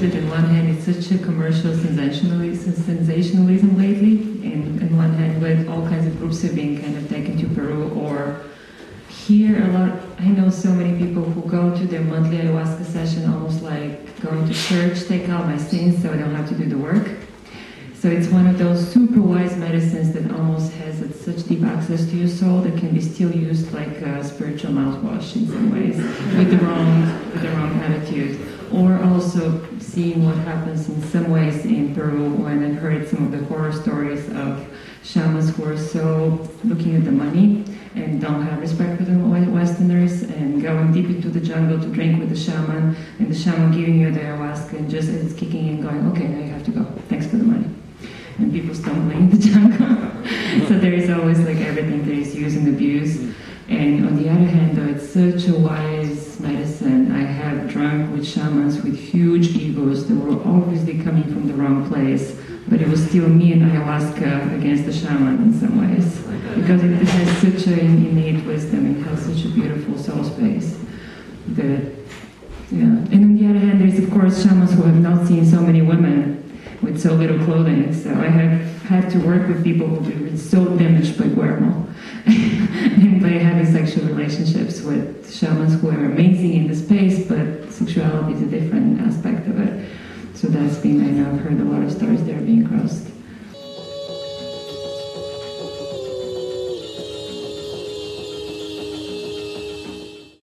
true that on one hand it's such a commercial sensationalism lately, and on one hand with all kinds of groups are being kind of taken to Peru or here a lot. I know so many people who go to their monthly ayahuasca session almost like going to church, take out my sins so I don't have to do the work. So it's one of those super wise medicines that almost has such deep access to your soul that can be still used like a spiritual mouthwash in some ways, with the wrong attitude. Or also seeing what happens in some ways in Peru, when I've heard some of the horror stories of shamans who are so looking at the money and don't have respect for the Westerners, and going deep into the jungle to drink with the shaman, and the shaman giving you the ayahuasca and just it's kicking in going, okay, now you have to go, thanks for the money. And people stumbling in the jungle. So there is always like everything that is used and abused. And on the other hand though, it's such a wise medicine. I have drunk with shamans with huge egos that were obviously coming from the wrong place, but it was still me and ayahuasca against the shaman in some ways. Because it has such an innate wisdom, it has such a beautiful soul space. That, yeah. And on the other hand, there's of course shamans who have not seen so many women with so little clothing, so I have had to work with people who were so damaged by guermo and by having sexual relationships with shamans who are amazing in the space, but sexuality is a different aspect of it. So that's been, I know I've heard a lot of stories there being crossed.